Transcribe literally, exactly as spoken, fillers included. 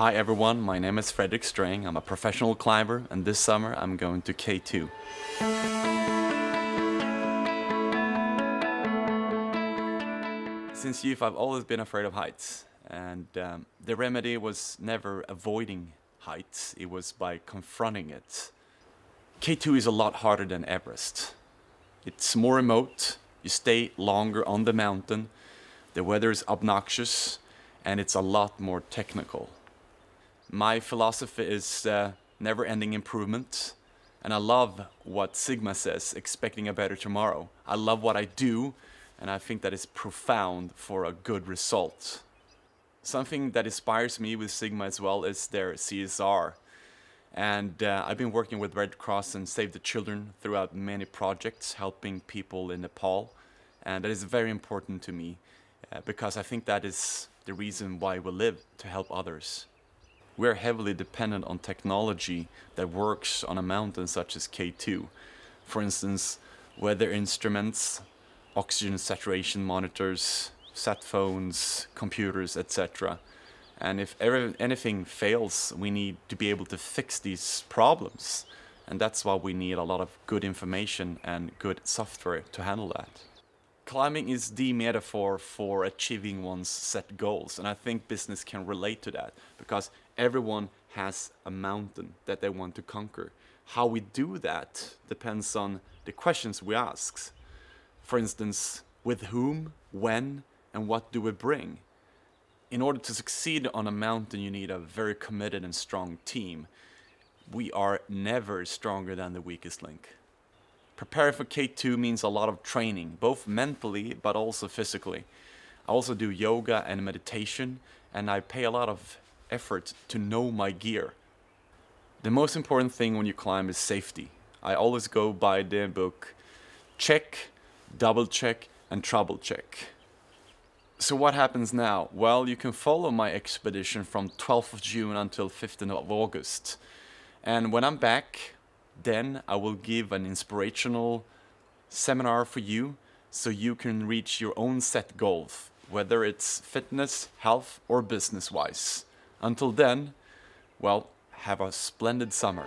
Hi everyone, my name is Fredrik Sträng. I'm a professional climber and this summer I'm going to K two. Since youth I've always been afraid of heights, and um, the remedy was never avoiding heights, it was by confronting it. K two is a lot harder than Everest. It's more remote, you stay longer on the mountain, the weather is obnoxious and it's a lot more technical. My philosophy is uh, never-ending improvement, and I love what Sigma says, expecting a better tomorrow. I love what I do, and I think that is profound for a good result. Something that inspires me with Sigma as well is their C S R. And uh, I've been working with Red Cross and Save the Children throughout many projects, helping people in Nepal. And that is very important to me, uh, because I think that is the reason why we live, to help others. We're heavily dependent on technology that works on a mountain such as K two. For instance, weather instruments, oxygen saturation monitors, sat phones, computers, et cetera. And if ever anything fails, we need to be able to fix these problems. And that's why we need a lot of good information and good software to handle that. Climbing is the metaphor for achieving one's set goals, and I think business can relate to that, because everyone has a mountain that they want to conquer. How we do that depends on the questions we ask. For instance, with whom, when, and what do we bring? In order to succeed on a mountain, you need a very committed and strong team. We are never stronger than the weakest link. Preparing for K two means a lot of training, both mentally but also physically. I also do yoga and meditation, and I pay a lot of effort to know my gear. The most important thing when you climb is safety. I always go by the book: check, double check, and trouble check. So what happens now? Well, you can follow my expedition from twelfth of June until fifteenth of August. And when I'm back, then I will give an inspirational seminar for you, so you can reach your own set goals, whether it's fitness, health, or business-wise. Until then, well, have a splendid summer.